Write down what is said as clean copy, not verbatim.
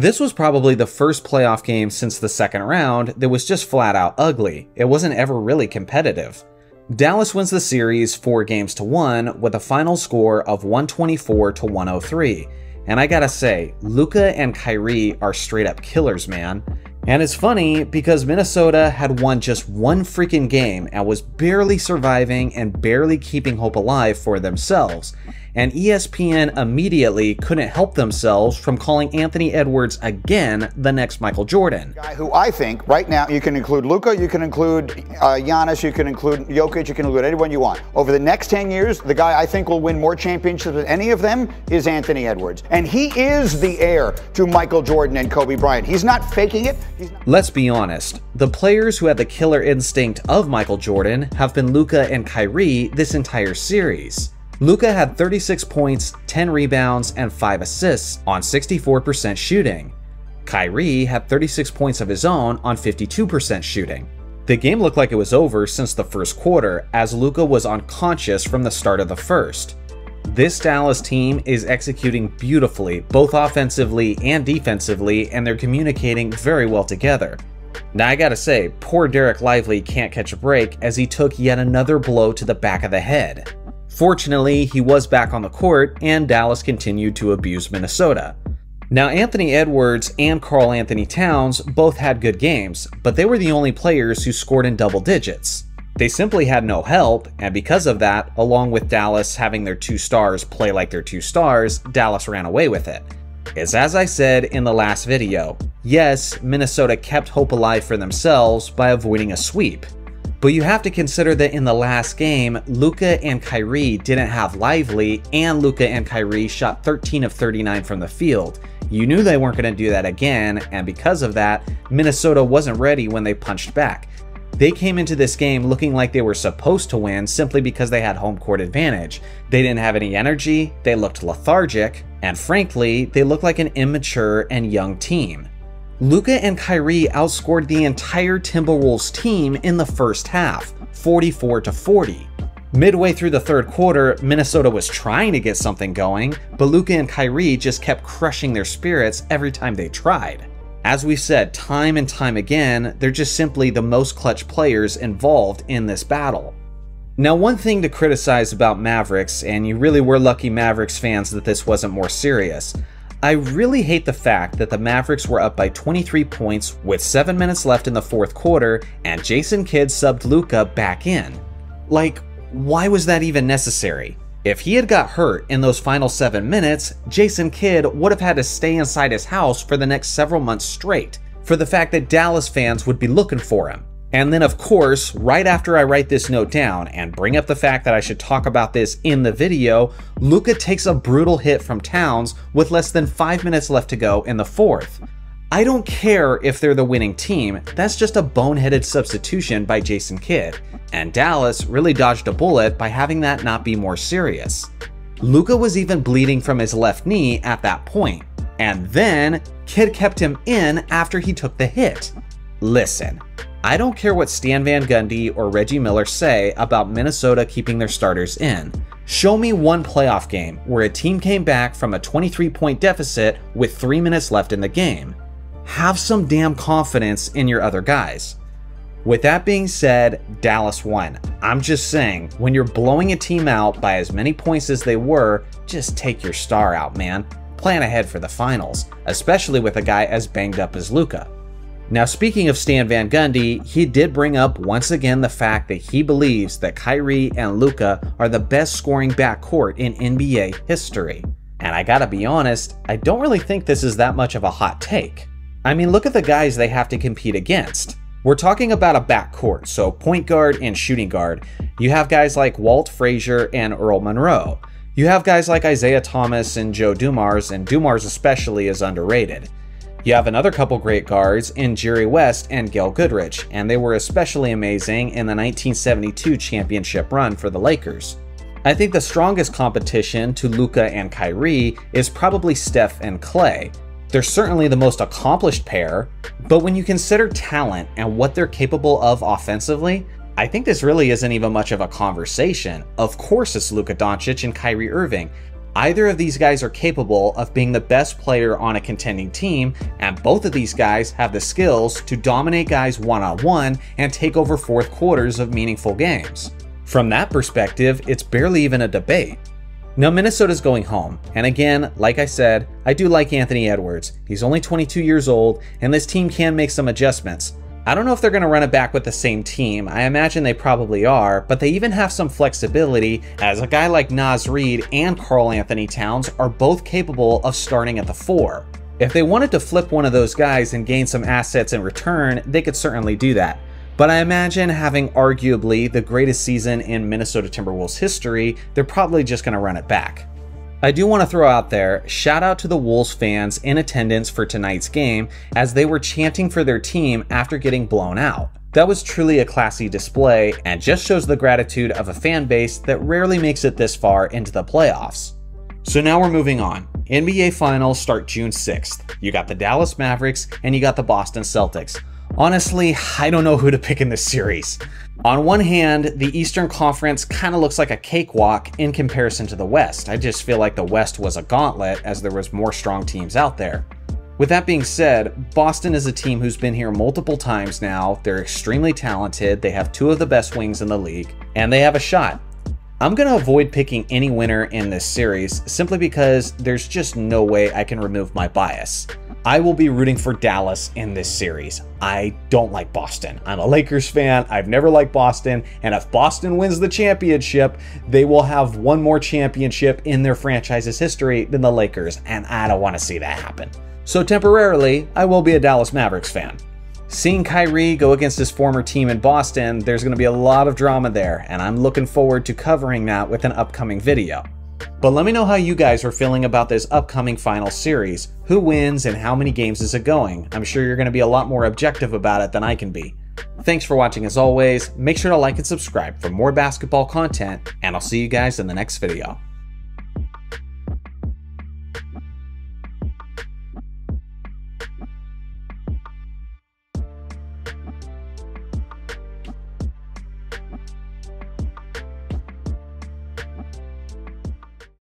This was probably the first playoff game since the second round that was just flat out ugly. It wasn't ever really competitive. Dallas wins the series 4-1 with a final score of 124-103. And I gotta say, Luka and Kyrie are straight up killers, man. And it's funny because Minnesota had won just one freaking game and was barely surviving and barely keeping hope alive for themselves. And ESPN immediately couldn't help themselves from calling Anthony Edwards again the next Michael Jordan. Guy who I think right now, you can include Luka, you can include Giannis, you can include Jokic, you can include anyone you want. Over the next 10 years, the guy I think will win more championships than any of them is Anthony Edwards. And he is the heir to Michael Jordan and Kobe Bryant. He's not faking it. Let's be honest. The players who had the killer instinct of Michael Jordan have been Luka and Kyrie this entire series. Luka had 36 points, 10 rebounds, and 5 assists on 64% shooting. Kyrie had 36 points of his own on 52% shooting. The game looked like it was over since the first quarter, as Luka was unconscious from the start of the first. This Dallas team is executing beautifully, both offensively and defensively, and they're communicating very well together. Now I gotta say, poor Derek Lively can't catch a break as he took yet another blow to the back of the head. Fortunately, he was back on the court, and Dallas continued to abuse Minnesota. Now, Anthony Edwards and Carl Anthony Towns both had good games, but they were the only players who scored in double digits. They simply had no help, and because of that, along with Dallas having their two stars play like their two stars, Dallas ran away with it. It's as I said in the last video, yes, Minnesota kept hope alive for themselves by avoiding a sweep. But you have to consider that in the last game, Luka and Kyrie didn't have Lively, and Luka and Kyrie shot 13 of 39 from the field. You knew they weren't going to do that again, and because of that, Minnesota wasn't ready when they punched back. They came into this game looking like they were supposed to win simply because they had home court advantage. They didn't have any energy, they looked lethargic, and frankly, they looked like an immature and young team. Luka and Kyrie outscored the entire Timberwolves team in the first half, 44-40. Midway through the third quarter, Minnesota was trying to get something going, but Luka and Kyrie just kept crushing their spirits every time they tried. As we've said time and time again, they're just simply the most clutch players involved in this battle. Now, one thing to criticize about Mavericks, and you really were lucky Mavericks fans that this wasn't more serious, I really hate the fact that the Mavericks were up by 23 points with 7 minutes left in the fourth quarter, and Jason Kidd subbed Luka back in. Like, why was that even necessary? If he had got hurt in those final 7 minutes, Jason Kidd would have had to stay inside his house for the next several months straight, for the fact that Dallas fans would be looking for him. And then of course, right after I write this note down and bring up the fact that I should talk about this in the video, Luka takes a brutal hit from Towns with less than 5 minutes left to go in the fourth. I don't care if they're the winning team, that's just a boneheaded substitution by Jason Kidd. And Dallas really dodged a bullet by having that not be more serious. Luka was even bleeding from his left knee at that point, and then Kidd kept him in after he took the hit. Listen. I don't care what Stan Van Gundy or Reggie Miller say about Minnesota keeping their starters in. Show me one playoff game where a team came back from a 23-point deficit with 3 minutes left in the game. Have some damn confidence in your other guys. With that being said, Dallas won. I'm just saying, when you're blowing a team out by as many points as they were, just take your star out, man. Plan ahead for the finals, especially with a guy as banged up as Luka. Now, speaking of Stan Van Gundy, he did bring up once again the fact that he believes that Kyrie and Luka are the best scoring backcourt in NBA history. And I gotta be honest, I don't really think this is that much of a hot take. I mean, look at the guys they have to compete against. We're talking about a backcourt, so point guard and shooting guard. You have guys like Walt Frazier and Earl Monroe. You have guys like Isaiah Thomas and Joe Dumars, and Dumars especially is underrated. You have another couple great guards in Jerry West and Gail Goodrich, and they were especially amazing in the 1972 championship run for the Lakers. I think the strongest competition to Luka and Kyrie is probably Steph and Clay. They're certainly the most accomplished pair, but when you consider talent and what they're capable of offensively, I think this really isn't even much of a conversation. Of course it's Luka Doncic and Kyrie Irving. Either of these guys are capable of being the best player on a contending team, and both of these guys have the skills to dominate guys one-on-one and take over fourth quarters of meaningful games. From that perspective, it's barely even a debate. Now Minnesota's going home, and again, like I said, I do like Anthony Edwards. He's only 22 years old, and this team can make some adjustments. I don't know if they're going to run it back with the same team, I imagine they probably are, but they even have some flexibility as a guy like Naz Reid and Carl Anthony Towns are both capable of starting at the 4. If they wanted to flip one of those guys and gain some assets in return, they could certainly do that. But I imagine having arguably the greatest season in Minnesota Timberwolves history, they're probably just going to run it back. I do want to throw out there, shout out to the Wolves fans in attendance for tonight's game as they were chanting for their team after getting blown out. That was truly a classy display and just shows the gratitude of a fan base that rarely makes it this far into the playoffs. So now we're moving on. NBA Finals start June 6th. You got the Dallas Mavericks and you got the Boston Celtics. Honestly, I don't know who to pick in this series. On one hand, the Eastern Conference kind of looks like a cakewalk in comparison to the West. I just feel like the West was a gauntlet as there was more strong teams out there. With that being said, Boston is a team who's been here multiple times now. They're extremely talented. They have two of the best wings in the league, and they have a shot. I'm going to avoid picking any winner in this series simply because there's just no way I can remove my bias. I will be rooting for Dallas in this series. I don't like Boston. I'm a Lakers fan. I've never liked Boston. And if Boston wins the championship, they will have one more championship in their franchise's history than the Lakers. And I don't want to see that happen. So temporarily, I will be a Dallas Mavericks fan. Seeing Kyrie go against his former team in Boston, there's going to be a lot of drama there. And I'm looking forward to covering that with an upcoming video. But let me know how you guys are feeling about this upcoming final series. Who wins and how many games is it going? I'm sure you're going to be a lot more objective about it than I can be. Thanks for watching as always. Make sure to like and subscribe for more basketball content, and I'll see you guys in the next video.